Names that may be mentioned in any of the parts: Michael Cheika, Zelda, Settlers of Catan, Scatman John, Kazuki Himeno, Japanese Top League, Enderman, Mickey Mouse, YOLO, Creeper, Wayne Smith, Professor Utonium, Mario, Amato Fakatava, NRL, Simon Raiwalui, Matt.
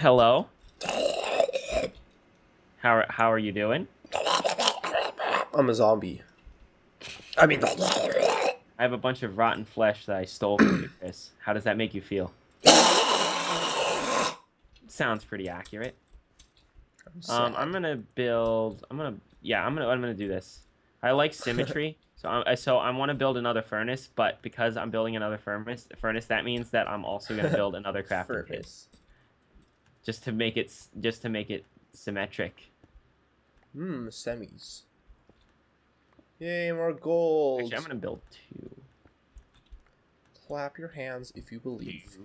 Hello? How are you doing? I'm a zombie. I mean... I have a bunch of rotten flesh that I stole from you, Chris. How does that make you feel? Sounds pretty accurate. I'm gonna do this. I like symmetry, so I want to build another furnace, but because I'm building another furnace, that means that I'm also gonna build another crafting kit, just to make it symmetric. Semis. Yay, more gold. Actually, I'm gonna build two. Clap your hands if you believe.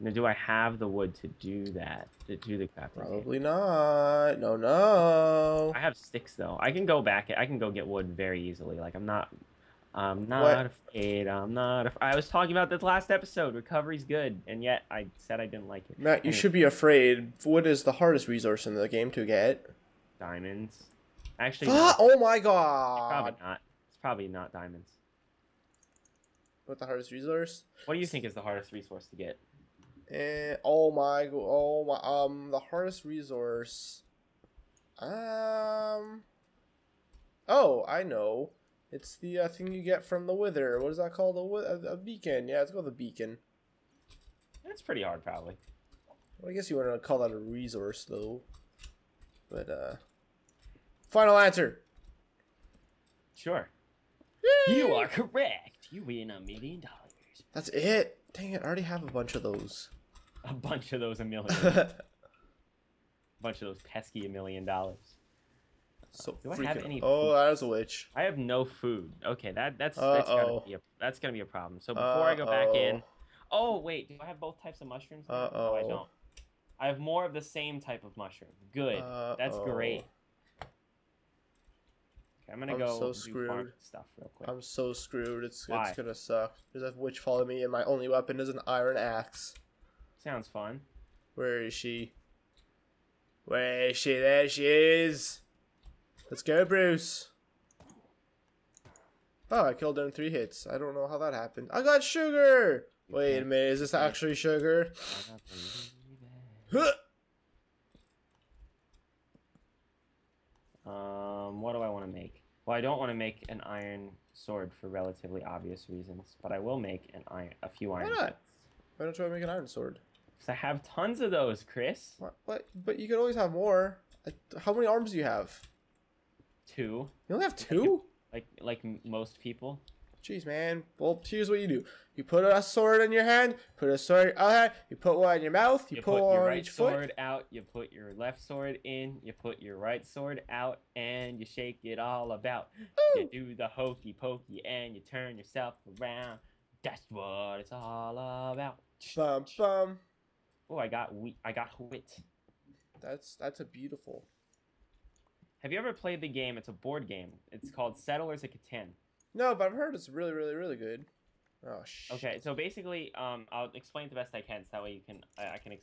Now, do I have the wood to do that? To do the crafting? Probably not. No, no. I have sticks though. I can go back. I can go get wood very easily. Like I'm not afraid. I was talking about this last episode. Recovery's good, and yet I said I didn't like it. Matt, you should be afraid. Wood is the hardest resource in the game to get. Diamonds. Actually. No. Oh my god. Probably not. It's probably not diamonds. What the hardest resource? What do you think is the hardest resource to get? The hardest resource. Oh, I know. It's the thing you get from the wither. What is that called? A beacon. Yeah, let's go with the beacon. That's pretty hard, probably. Well, I guess you wouldn't call that a resource, though. But final answer. Sure. Yay! You are correct. You win $1 million. That's it. Dang it, I already have a bunch of those. A bunch of those $1 million. A bunch of those pesky $1 million. So do I have any food? Oh, that was a witch. I have no food. Okay, that's gonna be a problem. So before I go back in... Oh, wait, do I have both types of mushrooms? No, I don't. I have more of the same type of mushroom. Good, that's great. Okay, I'm gonna go do farm stuff real quick. I'm so screwed. It's gonna suck. There's a witch following me, and my only weapon is an iron axe. Sounds fun. Where is she? Where is she? There she is. Let's go, Bruce. Oh, I killed her in 3 hits. I don't know how that happened. I got sugar. Wait a minute. Is this actually sugar? What do I want to make? Well, I don't want to make an iron sword for relatively obvious reasons, but I will make a few iron swords. Why not? Why don't you want to make an iron sword? Because I have tons of those, Chris. What? But you could always have more. How many arms do you have? 2. You only have 2? Like most people. Jeez, man. Well, here's what you do. You put a sword in your hand, put a sword in your other hand, you put one in your mouth, you put one on each foot. You put your right sword out, you put your left sword in, you put your right sword out, and you shake it all about. Ooh. You do the hokey pokey, and you turn yourself around. That's what it's all about. Bum, bum. Oh, I got wit. That's a beautiful. Have you ever played the game? It's a board game. It's called Settlers of Catan. No, but I've heard it's really, really, really good. Oh, shit. Okay, so basically, I'll explain it the best I can, so that way you can, I can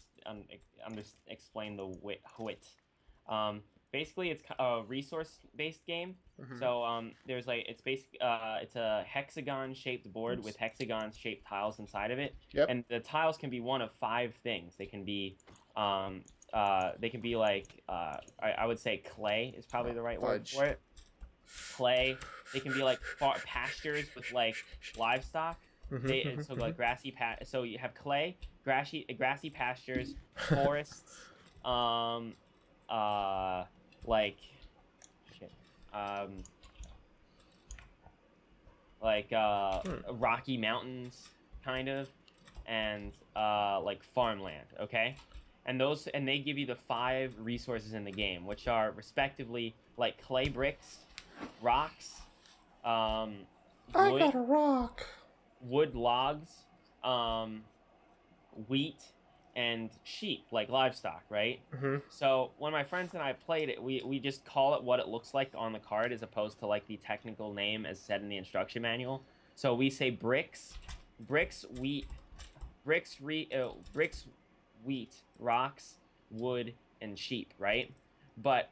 explain the wit. Basically, it's a resource-based game. Mm-hmm. So there's like, it's a hexagon-shaped board with hexagon-shaped tiles inside of it. Yep. And the tiles can be one of 5 things. They can be, I would say clay is probably the right word for it. Clay. They can be like pastures with like livestock. So like grassy so you have clay, grassy pastures, forests, Rocky Mountains kind of, and like farmland. Okay. And they give you the 5 resources in the game, which are respectively like clay bricks, rocks, wood logs, wheat, and sheep, like livestock, right? Mm-hmm. So when my friends and I played it, we just call it what it looks like on the card as opposed to like the technical name as said in the instruction manual. So we say bricks, wheat, rocks, wood, and sheep, right? But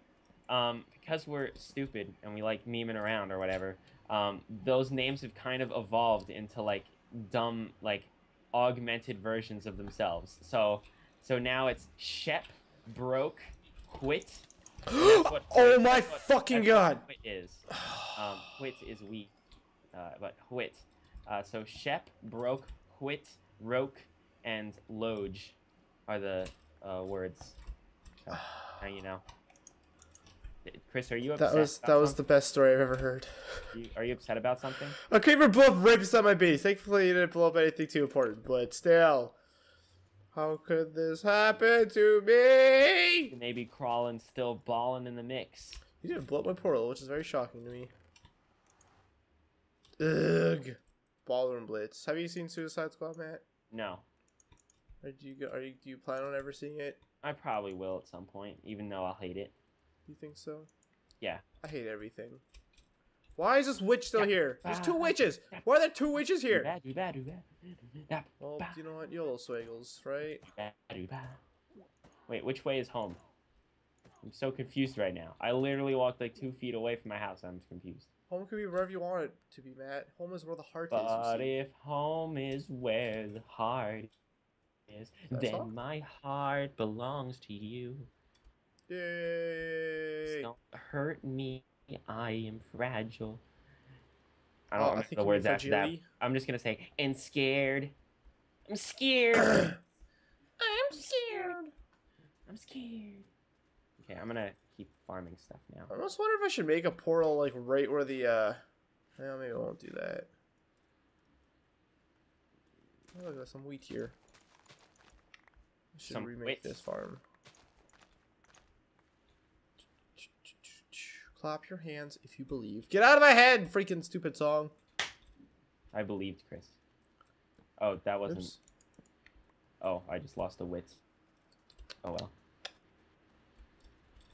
because we're stupid and we like memeing around or whatever, those names have kind of evolved into like dumb, like augmented versions of themselves. So now it's Shep, Broke, Quit. What, oh my fucking god! Quit is. Quit is we, but Quit. So Shep, Broke, Quit, Roke, and Loge are the words. So, now you know. Chris, are you upset? That was the best story I've ever heard. Are you upset about something? A creeper blew up right beside my base. Thankfully, it didn't blow up anything too important, but still. How could this happen to me? Maybe crawling, still balling in the mix. You didn't blow up my portal, which is very shocking to me. Ugh. Ballroom Blitz. Have you seen Suicide Squad, Matt? No. Do you plan on ever seeing it? I probably will at some point, even though I'll hate it. You think so? Yeah. I hate everything. Why is this witch still here? There's two witches! Why are there two witches here? Well, you know what? YOLO swaggles, right? Wait, which way is home? I'm so confused right now. I literally walked like 2 feet away from my house. I'm confused. Home can be wherever you want it to be, Matt. Home is where the heart is. But if home is where the heart is, then my heart belongs to you. Yay. Don't hurt me, I am fragile. I don't remember the words after that. I'm just gonna say, and scared. I'm scared. I'm scared. I'm scared. Okay, I'm gonna keep farming stuff now. I almost wonder if I should make a portal like right where the well, maybe I won't do that. Oh, I got some wheat here. I should remake this farm. Clap your hands if you believe. Get out of my head, freaking stupid song. I believed, Chris. Oh, that wasn't... Oops. Oh, I just lost the wits. Oh, well.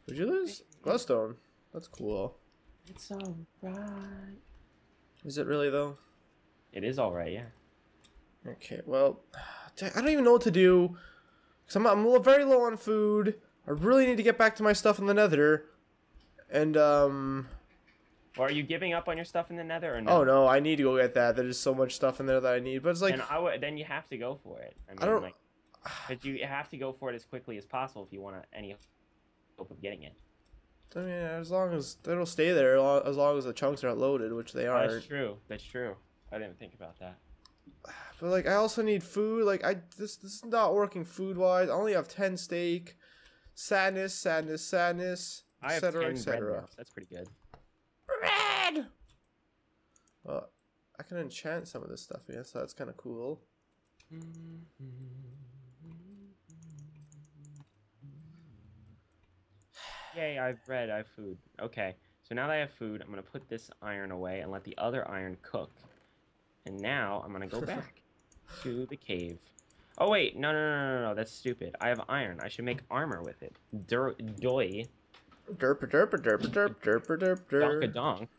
Did you lose? Glowstone. That's cool. It's alright. Is it really, though? It is alright, yeah. Okay, well... I don't even know what to do. Because I'm very low on food. I really need to get back to my stuff in the nether. And, Well, are you giving up on your stuff in the nether or no? Oh, no, I need to go get that. There's so much stuff in there that I need, but it's like... Then you have to go for it. I mean, I don't... Like, but you have to go for it as quickly as possible if you want any hope of getting it. I mean, as long as... It'll stay there as long as the chunks aren't loaded, which they aren't. That's true. That's true. I didn't think about that. But, like, I also need food. Like, this is not working food-wise. I only have 10 steak. Sadness, sadness, sadness. I have 10 bread now. That's pretty good. Bread! Well, I can enchant some of this stuff here, so that's kind of cool. Yay, I have bread, I have food. Okay, so now that I have food, I'm going to put this iron away and let the other iron cook. And now I'm going to go back to the cave. Oh, wait, no, that's stupid. I have iron. I should make armor with it. Doy. Derp derp derp derp derp derp derp. Donk donk.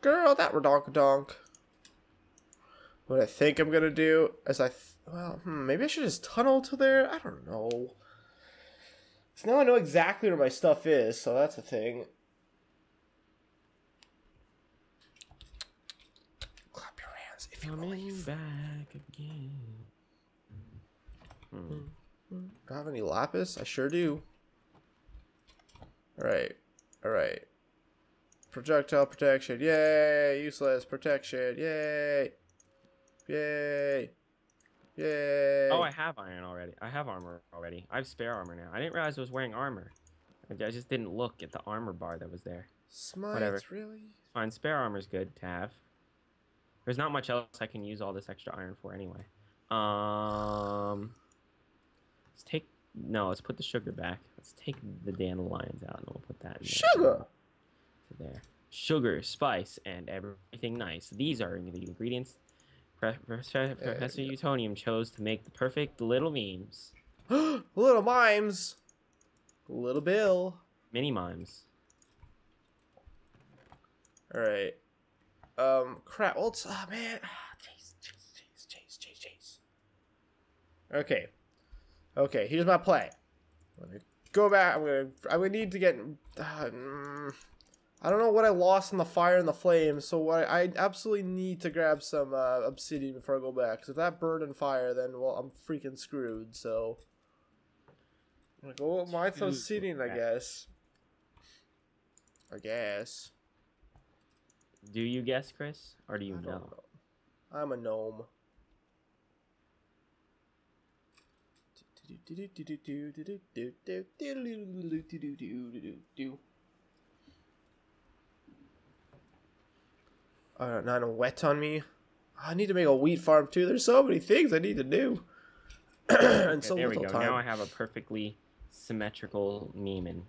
Girl, that were donk donk. What I think I'm gonna do is maybe I should just tunnel to there. I don't know. So now I know exactly where my stuff is, so that's a thing. Clap your hands if you believe. Back again. Do I have any lapis? I sure do. Alright. Projectile protection, yay! Useless protection, yay! Yay! Oh, I have iron already. I have armor already. I have spare armor now. I didn't realize I was wearing armor. I just didn't look at the armor bar that was there. Smites, whatever. Really? Fine, spare armor's good to have. There's not much else I can use all this extra iron for anyway. Let's put the sugar back. Let's take the dandelions out and we'll put that in there. Sugar! So there. Sugar, spice, and everything nice. These are the ingredients Professor Utonium chose to make the perfect little memes. Little mimes! Little Bill. Mini mimes. Alright. Crap. Well, it's... Oh, man. Chase. Okay. Okay, here's my play. I'm gonna go back. I'm gonna need to get. I don't know what I lost in the fire and the flames, so I absolutely need to grab some obsidian before I go back. Because if that burned in fire, then, well, I'm freaking screwed, so. I'm like, oh, mine's obsidian, I guess. I guess. Do you guess, Chris? Or do you know? I'm a gnome. Not a wet on me. I need to make a wheat farm too. There's so many things I need to do. And so there we go. Time. Now I have a perfectly symmetrical Meeman.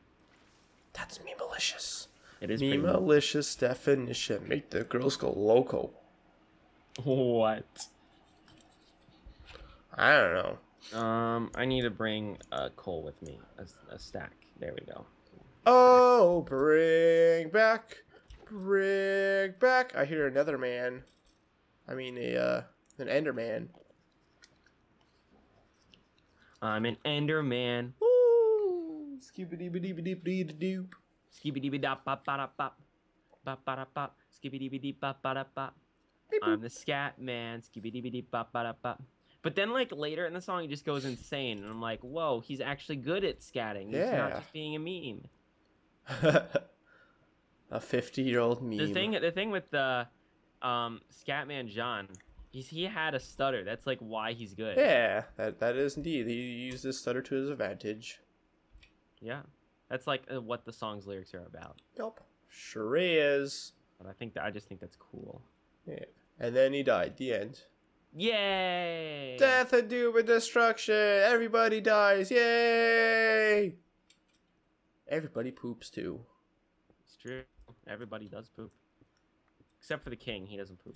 That's memalicious. It is memalicious definition. Make the girls go loco. What? I don't know. I need to bring coal with me, a stack. There we go. Oh, bring back. Bring back. I hear another man. I mean, an Enderman. I'm an Enderman. Woo! Skibidi-bidi-bidi-bidi-doop. Skibidi-bidi-bop-bop-bop-bop. Bop-bop-bop. Skibidi-bidi-bop-bop-bop. I'm the scat man. Skibidi-bidi-bop-bop-bop. But then, like, later in the song, he just goes insane. And I'm like, whoa, he's actually good at scatting. He's not just being a meme. A 50-year-old meme. The thing with the Scatman John, he had a stutter. That's like why he's good. Yeah, that is indeed. He used his stutter to his advantage. Yeah, that's like what the song's lyrics are about. Yep, sure is. But I just think that's cool. Yeah, and then he died. The end. Yay! Death and doom and destruction. Everybody dies. Yay! Everybody poops too. It's true. Everybody does poop, except for the king. He doesn't poop.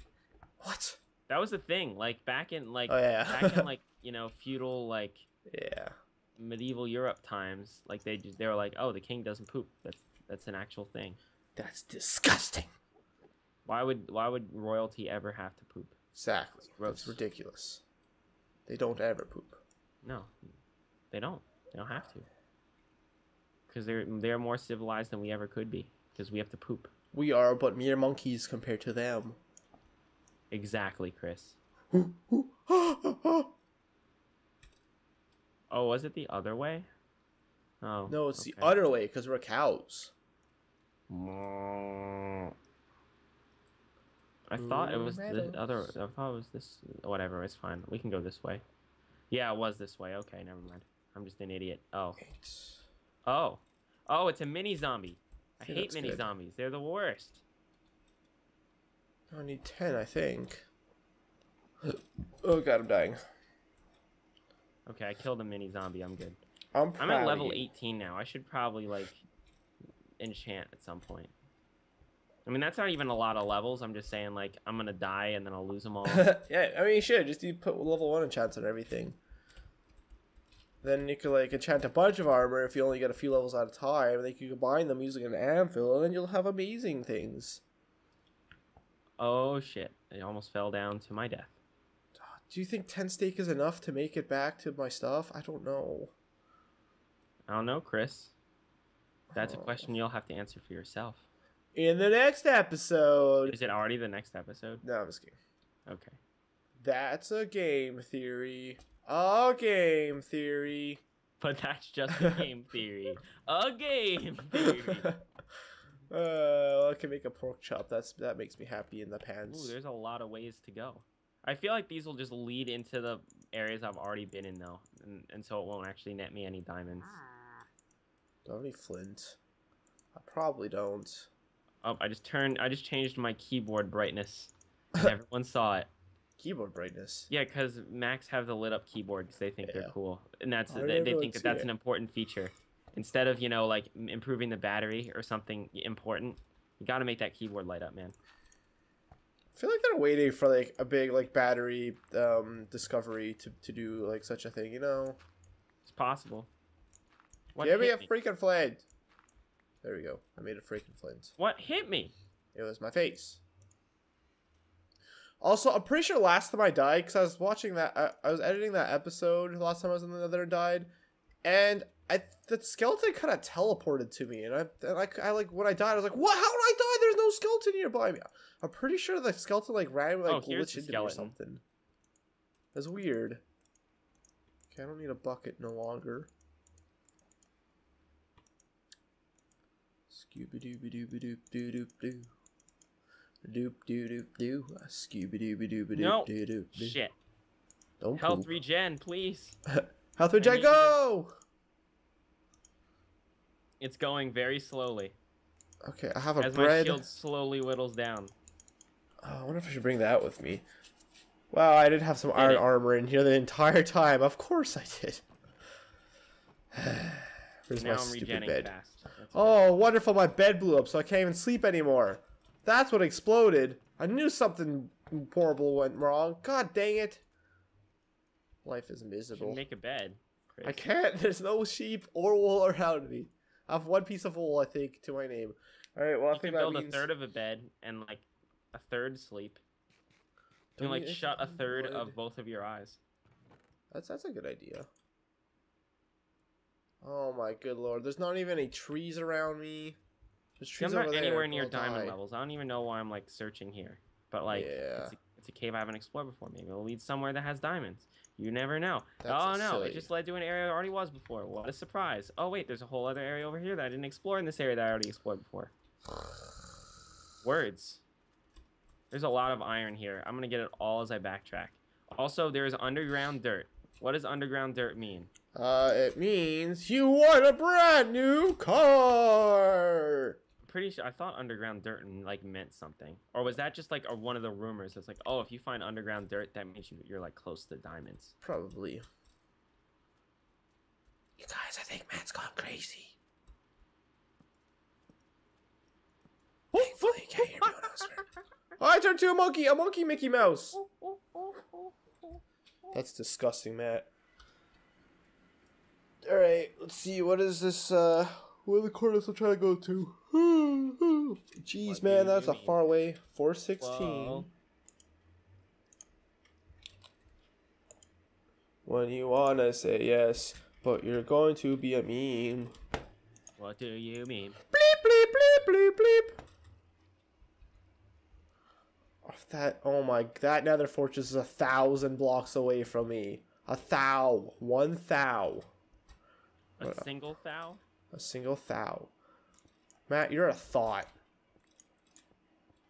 What? That was the thing. Like back in like back in like, you know, feudal, like medieval Europe times. Like they were like, oh, the king doesn't poop. That's an actual thing. That's disgusting. Why would royalty ever have to poop? Exactly. That's ridiculous. They don't ever poop. No, they don't. They don't have to. Because they're more civilized than we ever could be. Because we have to poop. We are but mere monkeys compared to them. Exactly, Chris. Oh, was it the other way? Oh. No, it's the other way because we're cows. I thought it was the other. I thought it was this. Whatever, it's fine. We can go this way. Yeah, it was this way. Okay, never mind. I'm just an idiot. Oh. Oh. Oh, it's a mini zombie. I hate mini zombies. They're the worst. I need 10, I think. Oh god, I'm dying. Okay, I killed a mini zombie. I'm good. I'm at level 18 now. I should probably like enchant at some point. I mean, that's not even a lot of levels. I'm just saying, like, I'm gonna die and then I'll lose them all. Yeah, I mean, you should just put level 1 enchants on everything. Then you could, like, enchant a bunch of armor if you only get a few levels at a time. And then you combine them using an anvil, and then you'll have amazing things. Oh, shit. I almost fell down to my death. Do you think 10 steak is enough to make it back to my stuff? I don't know. I don't know, Chris. That's a question you'll have to answer for yourself. In the next episode. Is it already the next episode? No, I'm just kidding. Okay. That's a game theory. A game theory. But that's just a game theory. A game theory. I can make a pork chop. That makes me happy in the pants. Ooh, there's a lot of ways to go. I feel like these will just lead into the areas I've already been in, though. And so it won't actually net me any diamonds. Do I have any flint? I probably don't. Oh, I just changed my keyboard brightness. And everyone saw it. Keyboard brightness. Yeah, because Macs have the lit up keyboard because they think they're cool, and they think that's an important feature. Instead of, you know, like improving the battery or something important, you got to make that keyboard light up, man. I feel like they're waiting for like a big like battery discovery to do like such a thing, you know? It's possible. What Give me a freaking flint. There we go. I made a freaking flint. What hit me? It was my face. Also, I'm pretty sure last time I died, because I was watching that, I was editing that episode last time I was in the Nether and died, and That skeleton kind of teleported to me, and I like when I died, I was like, "What? How did I die? There's no skeleton nearby me." I'm pretty sure the skeleton like randomly like glitched into me or something. That's weird. Okay, I don't need a bucket no longer. Scooby dooby dooby doop doo doop doo. Doop doo doop doo. Scooby dooby dooby doop doo doop doo. Shit. Don't poop. Health regen, please. Health regen, go! It's going very slowly. Okay, I have a bread. As my shield slowly whittles down. Oh, I wonder if I should bring that with me. Wow, I did have some iron armor in here the entire time. Of course I did. Where's my stupid bed? Oh, wonderful, my bed blew up, so I can't even sleep anymore. That's what exploded. I knew something horrible went wrong. God dang it. Life is miserable. You make a bed. Chris. I can't. There's no sheep or wool around me. I have one piece of wool, I think, to my name. All right, well, I think that means... You can build a third of a bed and, like, a third sleep. You can, like, shut a third of both of your eyes. That's a good idea. Oh, my good lord. There's not even any trees around me. There's trees over there. I'm not anywhere near diamond levels. I don't even know why I'm, like, searching here. But, like, it's a cave I haven't explored before. Maybe it'll lead somewhere that has diamonds. You never know. Oh no, it just led to an area I already was before. What a surprise. Oh wait, there's a whole other area over here that I didn't explore in this area that I already explored before. Words. There's a lot of iron here. I'm gonna get it all as I backtrack. Also, there is underground dirt. What does underground dirt mean? It means you want a brand new car. Pretty sure I thought underground dirt like meant something, or was that just like one of the rumors that's like, oh, if you find underground dirt, that means you're like close to diamonds. Probably. You guys, I think Matt's gone crazy. Thankfully, I can't hear anyone else. I turned to a monkey Mickey Mouse. That's disgusting, Matt. All right, let's see. What is this? Where the corners I'm trying to go to? Jeez, man, that's a far away. 416. Whoa. When you wanna say yes, but you're going to be a meme. What do you mean? Bleep, bleep, bleep, bleep, bleep. Oh, that, oh my, that nether fortress is 1,000 blocks away from me. 1,000. 1,000. A single thou? A single thou. Matt, you're a thought.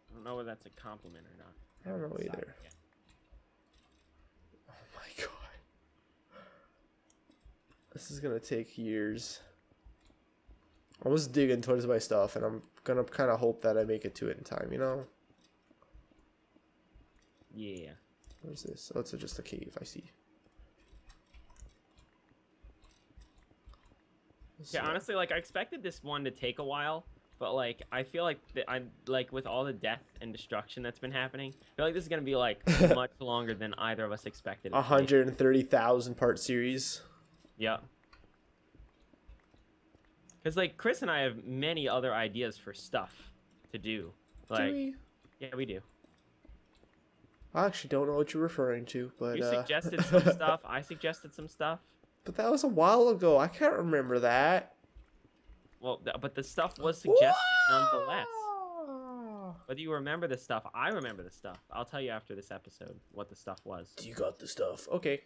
I don't know whether that's a compliment or not. I don't know either. Oh my god. This is gonna take years. I'm just digging towards my stuff and I'm gonna kinda hope that I make it to it in time, you know? Yeah. What is this? Oh, it's just a cave, I see. Yeah, honestly, like I expected this one to take a while, but like I feel like I'm like with all the death and destruction that's been happening, I feel like this is gonna be like much longer than either of us expected. 130,000 part series. Yeah. Because like Chris and I have many other ideas for stuff to do. Like, do we? Yeah, we do. I actually don't know what you're referring to, but you suggested some stuff. I suggested some stuff. But that was a while ago. I can't remember that. Well, but the stuff was suggested nonetheless. Whether you remember the stuff, I remember the stuff. I'll tell you after this episode what the stuff was. You got the stuff. Okay.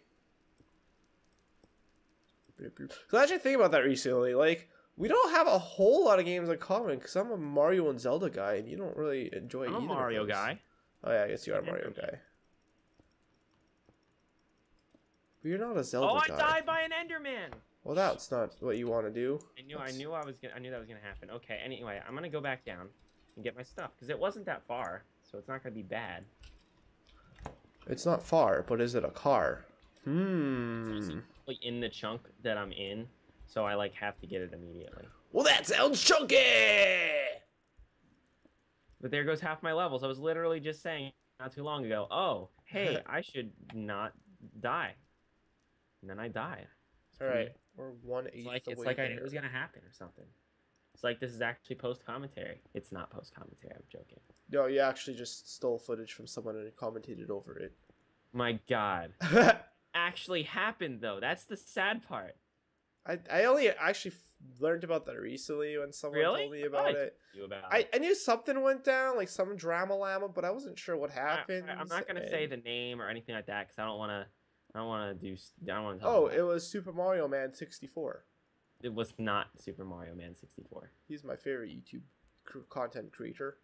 So I actually think about that recently. Like, we don't have a whole lot of games in common because I'm a Mario and Zelda guy, and you don't really enjoy either. I'm a Mario guy. Oh, yeah, I guess you are a Mario guy. You're not a Zelda guy. Oh, I died by an Enderman. Well, that's not what you want to do. I knew that was gonna happen. Okay. Anyway, I'm gonna go back down and get my stuff because it wasn't that far, so it's not gonna be bad. It's not far, but is it a car? Hmm. Like in the chunk that I'm in, so I like have to get it immediately. Well, that sounds chunky. But there goes half my levels. I was literally just saying not too long ago. Oh, hey, I should not die. And then I died. All right, we're 1/8 away. It's like it was gonna happen or something. It's like this is actually post commentary. It's not post commentary. I'm joking. No, you actually just stole footage from someone and commentated over it. My God, actually happened though. That's the sad part. I only actually learned about that recently when someone told me about it. I knew something went down, like some drama-lama, but I wasn't sure what happened. I'm not gonna say the name or anything like that because I don't want to. Oh, it was Super Mario Man 64. It was not Super Mario Man 64. He's my favorite YouTube content creator.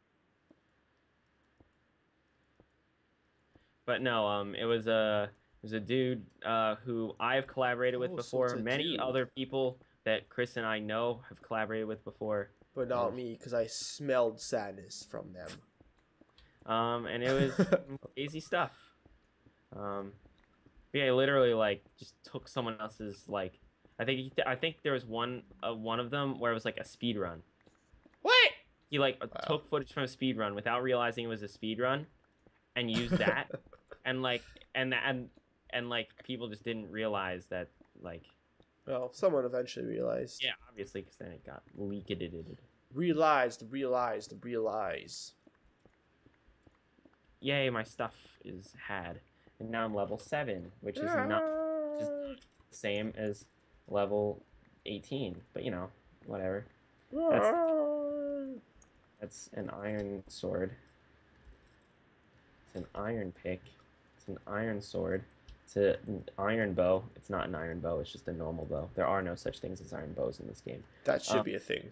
But no, it was a dude who I've collaborated with before. Many other people that Chris and I know have collaborated with before, but not me, because I smelled sadness from them. And it was crazy stuff. Yeah, I literally like just took someone else's like. I think there was one of them where it was like a speed run. What? He like took footage from a speed run without realizing it was a speed run, and used that, and like people just didn't realize that like. Well, someone eventually realized. Yeah, obviously, because then it got leaked. Realized. Yay, my stuff is had. And now I'm level 7, which is not just the same as level 18. But, you know, whatever. That's an iron sword. It's an iron pick. It's an iron sword. It's an iron bow. It's not an iron bow. It's just a normal bow. There are no such things as iron bows in this game. That should be a thing.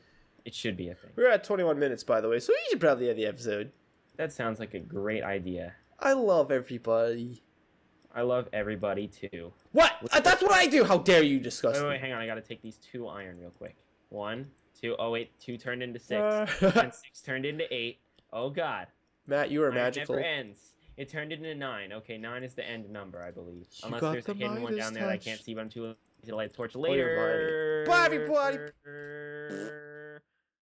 It should be a thing. We're at 21 minutes, by the way, so we should probably end the episode. That sounds like a great idea. I love everybody. I love everybody too. What? That's what I do. How dare you discuss me? Wait, hang on. I gotta take these 2 iron real quick. 1, 2. Oh wait, 2 turned into 6, and 6 turned into 8. Oh God. Matt, you are magical. It never ends. It turned into 9. Okay, 9 is the end number, I believe. Unless there's a hidden one down there that I can't see, but I'm too lazy to light the torch later. Bye, everybody.